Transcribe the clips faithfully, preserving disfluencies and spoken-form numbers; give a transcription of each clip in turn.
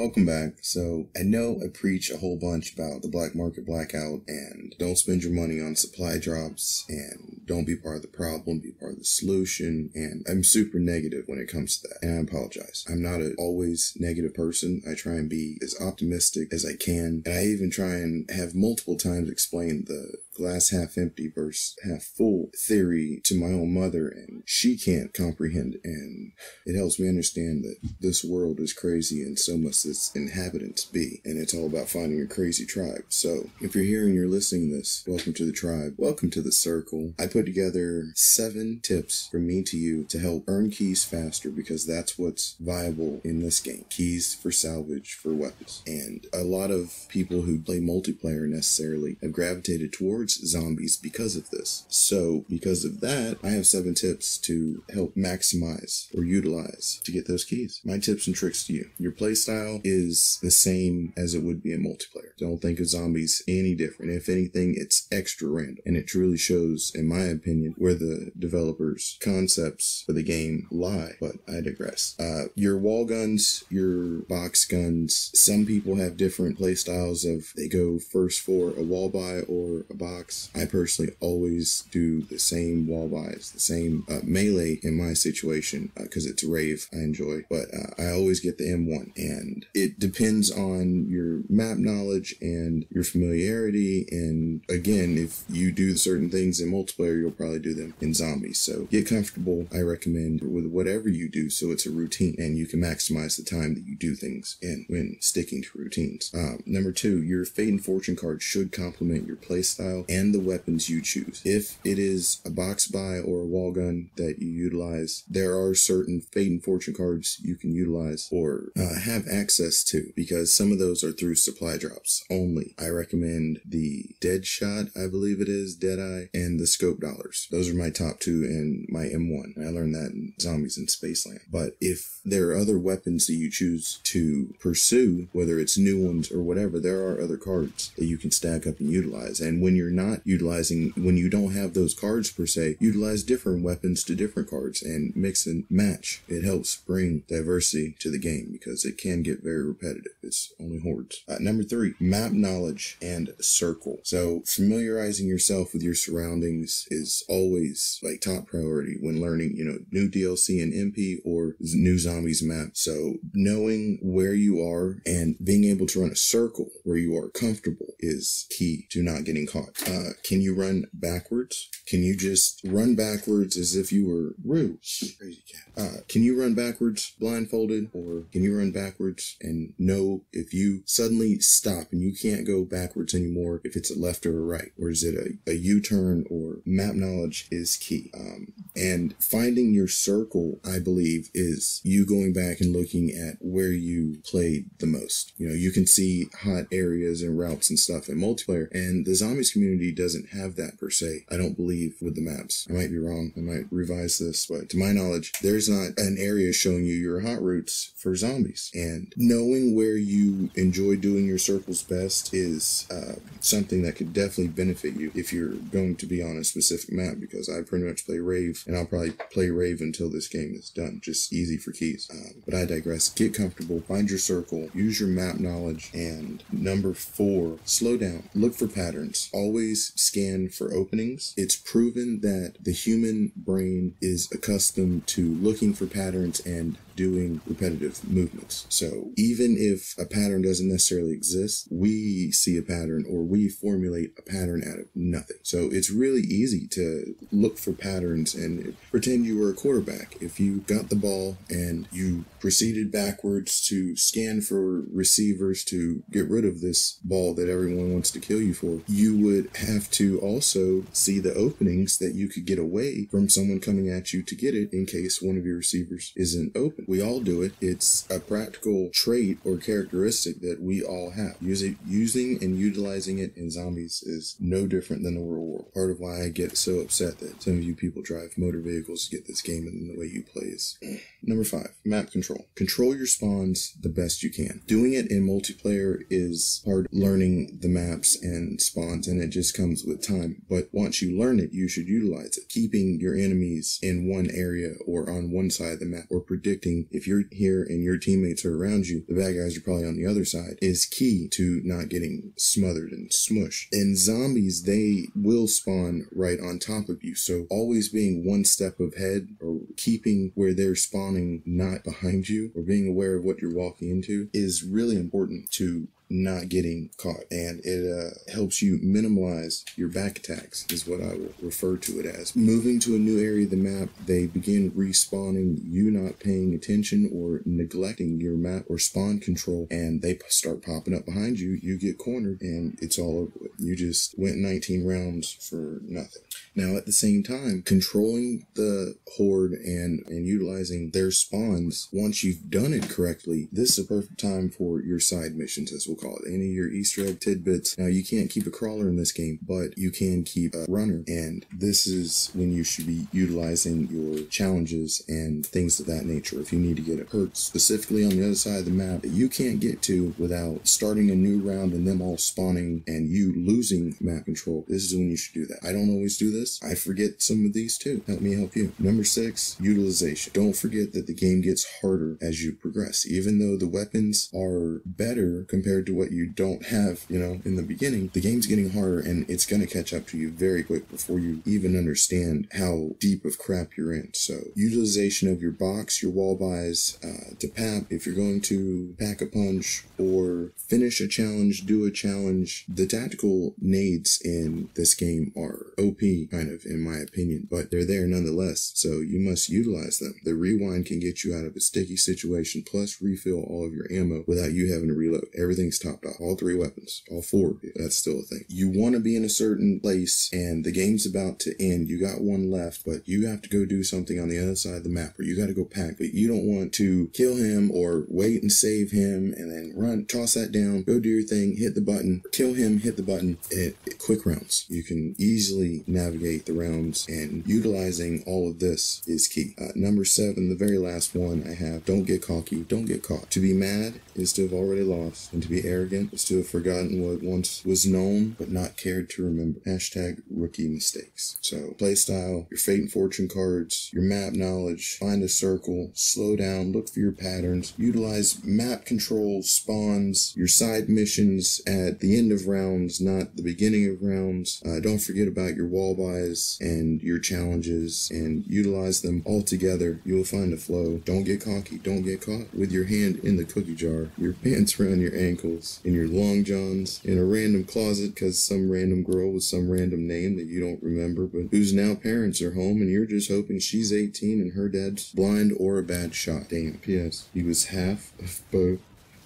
Welcome back. So I know I preach a whole bunch about the black market blackout and don't spend your money on supply drops and don't be part of the problem, be part of the solution, and I'm super negative when it comes to that, and I apologize. I'm not an always negative person. I try and be as optimistic as I can, and I even try and have multiple times explain the glass half empty versus half full theory to my own mother, and she can't comprehend it, and it helps me understand that this world is crazy and so must its inhabitants be, and it's all about finding a crazy tribe. So if you're here and you're listening to this, welcome to the tribe, welcome to the circle. I put together seven tips from me to you to help earn keys faster, because that's what's viable in this game. Keys for salvage for weapons, and a lot of people who play multiplayer necessarily have gravitated towards zombies because of this. So because of that, I have seven tips to help maximize or utilize to get those keys. My tips and tricks to you. Your playstyle is the same as it would be in multiplayer. Don't think of zombies any different. If anything, it's extra random, and it truly shows, in my opinion, where the developers' concepts for the game lie, but I digress. Uh, your wall guns, your box guns, some people have different playstyles of they go first for a wall buy or a box. I personally always do the same wall buys, the same uh, melee in my situation, because uh, it's Rave I enjoy, but uh, I always get the M one, and it depends on your map knowledge and your familiarity, and again, if you do certain things in multiplayer, you'll probably do them in zombies. So get comfortable, I recommend, with whatever you do, so it's a routine and you can maximize the time that you do things and when sticking to routines. Um, number two, your fate and fortune card should complement your playstyle and the weapons you choose. If it is a box buy or a wall gun that you utilize, there are certain fate and fortune cards you can utilize or uh, have access to, because some of those are through supply drops only. I recommend the dead shot, I believe it is, Deadeye, and the scope dollars. Those are my top two and my M one. And I learned that in Zombies in Spaceland. But if there are other weapons that you choose to pursue, whether it's new ones or whatever, there are other cards that you can stack up and utilize. And when you're not utilizing, when you don't have those cards per se, utilize different weapons to different cards and mix and match. It helps bring diversity to the game because it can get very repetitive. It's only hordes. Uh, number three, map knowledge and circle. So familiarizing yourself with your surroundings is always like top priority when learning, you know, new D L C and M P or new zombies map. So knowing where you are and being able to run a circle where you are comfortable is key to not getting caught. Uh, can you run backwards? Can you just run backwards as if you were Roo? Crazy cat. Uh, can you run backwards blindfolded, or can you run backwards and know if you suddenly stop and you can't go backwards anymore, if it's a left or a right, or is it a, a U-turn? Or map knowledge is key. Um, and finding your circle, I believe, is you going back and looking at where you played the most. You know, you can see hot areas and routes and stuff in multiplayer, and the zombies community doesn't have that per se, I don't believe, with the maps. I might be wrong, I might revise this, but to my knowledge, there's not an area showing you your hot routes for zombies. And knowing where you enjoy doing your circles best is uh, something that could definitely benefit you if you're going to be on a specific map, because I pretty much play Rave, and I'll probably play Rave until this game is done. Just easy for keys. Um, but I digress. Get comfortable, find your circle, use your map knowledge. And number four, slow down, look for patterns. Always scan for openings. It's proven that the human brain is accustomed to looking for patterns and doing repetitive movements. So even if a pattern doesn't necessarily exist, we see a pattern or we formulate a pattern out of nothing. So it's really easy to look for patterns and pretend you were a quarterback. If you got the ball and you proceeded backwards to scan for receivers to get rid of this ball that everyone wants to kill you for, you would have to also see the openings that you could get away from someone coming at you to get it in case one of your receivers isn't open. We all do it. It's a practical trait or characteristic that we all have. Use it, using and utilizing it in zombies is no different than the real world. Part of why I get so upset that some of you people drive motor vehicles to get this game and the way you play is. Number five, map control. Control your spawns the best you can. Doing it in multiplayer is hard, learning the maps and spawns, and it just comes with time, but once you learn it, you should utilize it. Keeping your enemies in one area or on one side of the map, or predicting protecting, if you're here and your teammates are around you, the bad guys are probably on the other side, is key to not getting smothered and smushed. And zombies, they will spawn right on top of you, so always being one step ahead or keeping where they're spawning not behind you, or being aware of what you're walking into, is really important to not getting caught, and it uh, helps you minimize your back attacks, is what I will refer to it as. Moving to a new area of the map, they begin respawning, you not paying attention or neglecting your map or spawn control, and they start popping up behind you, you get cornered, and it's all over with. You just went nineteen rounds for nothing. Now, at the same time, controlling the horde and, and utilizing their spawns, once you've done it correctly, this is a perfect time for your side missions, as we'll call it, any of your Easter egg tidbits. Now, you can't keep a crawler in this game, but you can keep a runner, and this is when you should be utilizing your challenges and things of that nature. If you need to get a perk specifically on the other side of the map that you can't get to without starting a new round and them all spawning and you losing map control, this is when you should do that. I don't always do this. I forget some of these too. Help me help you. Number six, utilization. Don't forget that the game gets harder as you progress. Even though the weapons are better compared to what you don't have, you know, in the beginning, the game's getting harder and it's going to catch up to you very quick before you even understand how deep of crap you're in. So utilization of your box, your wall buys, uh, to pap, if you're going to pack a punch or finish a challenge, do a challenge. The tactical nades in this game are O P, kind of, in my opinion, but they're there nonetheless, so you must utilize them. The rewind can get you out of a sticky situation, plus refill all of your ammo without you having to reload. Everything's topped off, all three weapons, all four. That's still a thing. You want to be in a certain place and the game's about to end, you got one left, but you have to go do something on the other side of the map, or you got to go pack, but you don't want to kill him or wait and save him and then run, toss that down, go do your thing, hit the button, kill him, hit the button. It, it quick rounds, you can easily navigate Navigate the rounds, and utilizing all of this is key. Uh, number seven, the very last one I have, don't get cocky, don't get caught. To be mad is to have already lost, and to be arrogant is to have forgotten what once was known but not cared to remember. Hashtag rookie mistakes. So playstyle, your fate and fortune cards, your map knowledge, find a circle, slow down, look for your patterns, utilize map control, spawns, your side missions at the end of rounds, not the beginning of rounds. Uh, don't forget about your wall buys and your challenges, and utilize them all together. You'll find a flow. Don't get cocky, don't get caught. With your hand in the cookie jar, your pants around your ankles, in your long johns, in a random closet because some random girl with some random name that you don't remember, but whose now parents are home and you're just hoping she's eighteen and her dad's blind or a bad shot. Damn. P S He was half of both.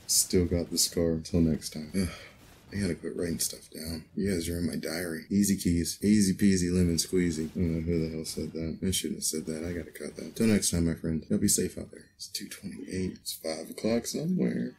Still got the scar. Until next time. Ugh. I gotta quit writing stuff down. You guys are in my diary. Easy keys. Easy peasy lemon squeezy. I don't know who the hell said that. I shouldn't have said that. I gotta cut that. Till next time, my friend. Y'all be safe out there. It's two twenty-eight. It's five o'clock somewhere.